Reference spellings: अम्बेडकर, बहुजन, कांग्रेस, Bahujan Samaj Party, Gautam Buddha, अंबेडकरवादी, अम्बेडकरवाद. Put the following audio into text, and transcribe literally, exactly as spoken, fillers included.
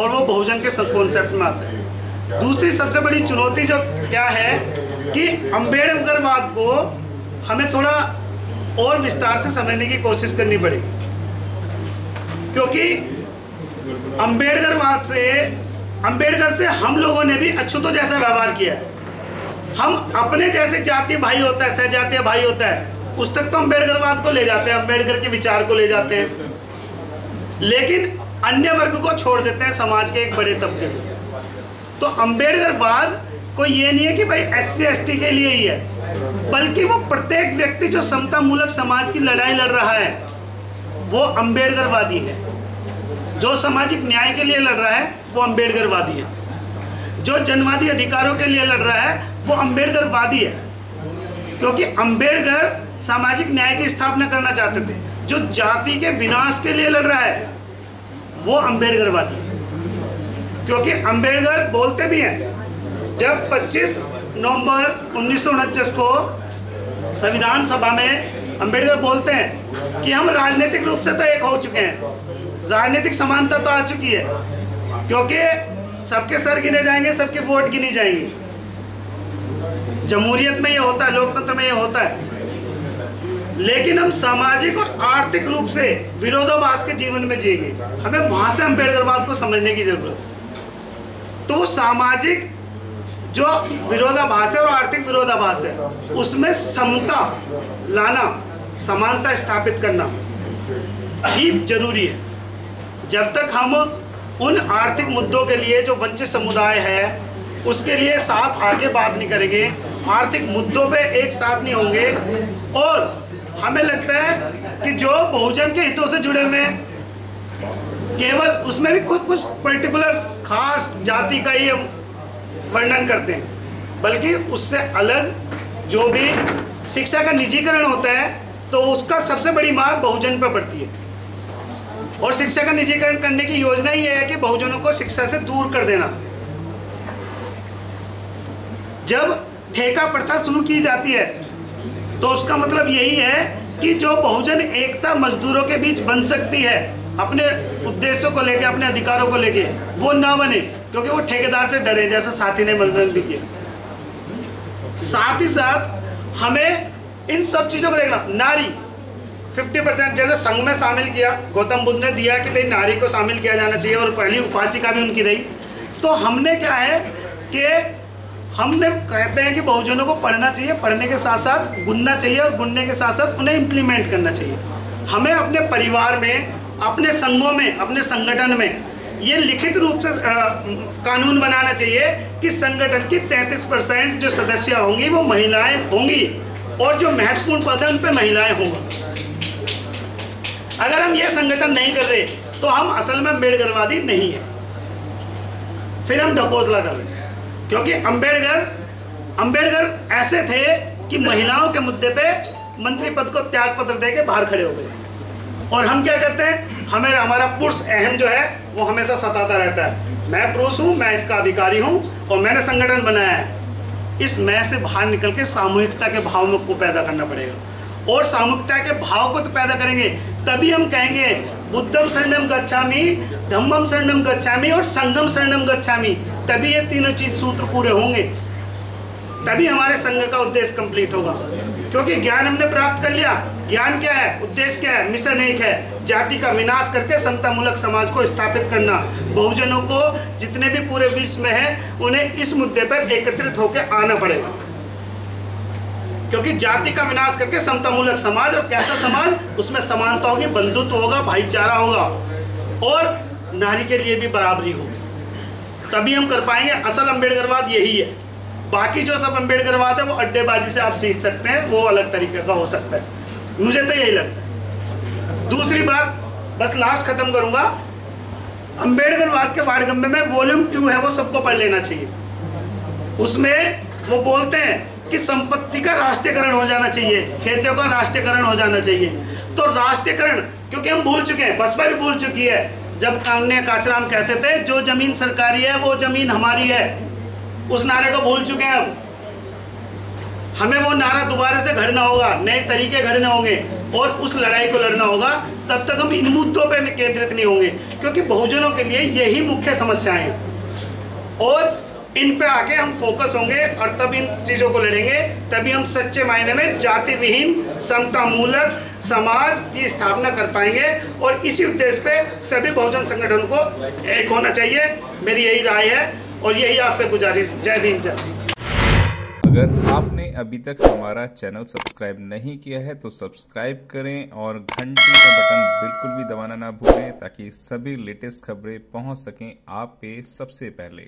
और वो बहुजन के सब कॉन्सेप्ट में आता है। दूसरी सबसे बड़ी चुनौती जो क्या है कि अम्बेडकरवाद को हमें थोड़ा और विस्तार से समझने की कोशिश करनी पड़ेगी, क्योंकि अम्बेडकरवाद से अम्बेडकर से हम लोगों ने भी अछूतों जैसा व्यवहार किया है। हम अपने जैसे जातीय भाई होता है, सहजातीय भाई होता है, उस तक तो अम्बेडकरवाद को ले जाते हैं, अम्बेडकर के विचार को ले जाते हैं, लेकिन अन्य वर्ग को छोड़ देते हैं, समाज के एक बड़े तबके को। तो अम्बेडकरवाद को ये नहीं है कि भाई एस सी एस टी के लिए ही है, बल्कि वो प्रत्येक व्यक्ति जो समता मूलक समाज की लड़ाई लड़ रहा है वो अम्बेडकरवादी है, जो सामाजिक न्याय के लिए लड़ रहा है वो अम्बेडकरवादी है, जो जनवादी अधिकारों के लिए लड़ रहा है वो अम्बेडकरवादी है, क्योंकि अम्बेडकर सामाजिक न्याय की स्थापना करना चाहते थे। जो जाति के विनाश के लिए लड़ रहा है वो अम्बेडकरवादी है, क्योंकि अम्बेडकर बोलते भी हैं। जब पच्चीस नवंबर उन्नीस सौ उनचास को संविधान सभा में अम्बेडकर बोलते हैं कि हम राजनीतिक रूप से तो एक हो चुके हैं, राजनीतिक समानता तो आ चुकी है, क्योंकि सबके सर गिने जाएंगे, सबके वोट गिनी जाएंगी। जमहूरियत में ये होता है, लोकतंत्र में ये होता है, लेकिन हम सामाजिक और आर्थिक रूप से विरोधाभास के जीवन में जिएंगे। हमें वहाँ से अम्बेडकरवाद को समझने की जरूरत है। तो सामाजिक जो विरोधाभास है और आर्थिक विरोधाभास है, उसमें समता लाना, समानता स्थापित करना ही जरूरी है। जब तक हम उन आर्थिक मुद्दों के लिए जो वंचित समुदाय है उसके लिए साथ आगे बात नहीं करेंगे, आर्थिक मुद्दों पे एक साथ नहीं होंगे, और हमें लगता है कि जो बहुजन के हितों से जुड़े हुए केवल उसमें भी कुछ कुछ पर्टिकुलर खास जाति का ही हम वर्णन करते हैं, बल्कि उससे अलग जो भी शिक्षा का निजीकरण होता है तो उसका सबसे बड़ी मार बहुजन पर पड़ती है। और शिक्षा का निजीकरण करने की योजना ये है कि बहुजनों को शिक्षा से दूर कर देना। जब ठेका प्रथा शुरू की जाती है तो उसका मतलब यही है कि जो बहुजन एकता मजदूरों के बीच बन सकती है अपने उद्देश्यों को लेके, अपने अधिकारों को लेके, वो ना बने, क्योंकि वो ठेकेदार से डरे, जैसा साथी ने वर्णन भी किया। साथ ही साथ हमें इन सब चीज़ों को देखना, नारी पचास परसेंट जैसे संघ में शामिल किया, गौतम बुद्ध ने दिया कि भाई नारी को शामिल किया जाना चाहिए, और पहली उपासिका भी उनकी रही। तो हमने क्या है कि हमने कहते हैं कि बहुजनों को पढ़ना चाहिए, पढ़ने के साथ साथ गुनना चाहिए, और गुनने के साथ साथ उन्हें इम्प्लीमेंट करना चाहिए। हमें अपने परिवार में, अपने संघों में, अपने संगठन में ये लिखित रूप से आ, कानून बनाना चाहिए कि संगठन की तैंतीस परसेंट जो सदस्य होंगी वो महिलाएं होंगी, और जो महत्वपूर्ण पद हैं उन पर महिलाएँ होंगी। अगर हम ये संगठन नहीं कर रहे तो हम असल में अम्बेडकरवादी नहीं है, फिर हम ढकोसला कर रहे हैं। क्योंकि अम्बेडकर अम्बेडकर ऐसे थे कि महिलाओं के मुद्दे पे मंत्री पद को त्याग पत्र दे के बाहर खड़े हो गए, और हम क्या कहते हैं, हमें हमारा पुरुष अहम जो है वो हमेशा सताता रहता है। मैं पुरुष हूँ, मैं इसका अधिकारी हूँ, और मैंने संगठन बनाया है। इस मैं से बाहर निकल के सामूहिकता के भाव को पैदा करना पड़ेगा, और सामूहिकता के भाव को तो पैदा करेंगे तभी हम कहेंगे बुद्धम शरणम गच्छामि, धम्मम शरणम गच्छामि और संगम शरणम गच्छामि। तभी ये तीनों चीज सूत्र पूरे होंगे, तभी हमारे संघ का उद्देश्य कंप्लीट होगा। क्योंकि ज्ञान हमने प्राप्त कर लिया, ज्ञान क्या है, उद्देश्य क्या है, मिशन एक है, जाति का विनाश करके समतामूलक समाज को स्थापित करना। बहुजनों को जितने भी पूरे विश्व में है उन्हें इस मुद्दे पर एकत्रित होकर आना पड़ेगा, क्योंकि जाति का विनाश करके समतामूलक समाज, और कैसा समाज, उसमें समानता होगी, बंधुत्व होगा, भाईचारा होगा, और नारी के लिए भी बराबरी होगी। तभी हम कर पाएंगे। असल अम्बेडकरवाद यही है। बाकी जो सब अम्बेडकरवाद है वो अड्डेबाजी से आप सीख सकते हैं, वो अलग तरीके का हो सकता है, मुझे तो यही लगता है। दूसरी बात, बस लास्ट खत्म करूंगा, अम्बेडकरवाद के वार्डगम्बे में वॉल्यूम टू है, वो सबको पढ़ लेना चाहिए। उसमें वो बोलते हैं कि संपत्ति का राष्ट्रीयकरण हो जाना चाहिए, खेतों का राष्ट्रीयकरण हो जाना चाहिए। तो राष्ट्रीयकरण, क्योंकि हम भूल चुके हैं, बसपा भी भूल चुकी है, जब कांग्रेस काचराम कहते थे जो जमीन सरकारी है वो जमीन हमारी है, उस नारे को भूल चुके हैं। हमें वो नारा दोबारा से घड़ना होगा, नए तरीके घड़ने होंगे। और उस लड़ाई को लड़ना होगा। तब तक हम इन मुद्दों पर केंद्रित नहीं होंगे, क्योंकि बहुजनों के लिए यही मुख्य समस्याएं हैं और इन पर आगे हम फोकस होंगे और तब इन चीज़ों को लड़ेंगे। तभी हम सच्चे मायने में जाति विहीन समतामूलक समाज की स्थापना कर पाएंगे और इसी उद्देश्य पे सभी बहुजन संगठन को एक होना चाहिए। मेरी यही राय है और यही आपसे गुजारिश। जय भीम, जय भीम। अगर आपने अभी तक हमारा चैनल सब्सक्राइब नहीं किया है तो सब्सक्राइब करें और घंटी का बटन बिल्कुल भी दबाना ना भूलें ताकि सभी लेटेस्ट खबरें पहुंच सकें आप पे सबसे पहले।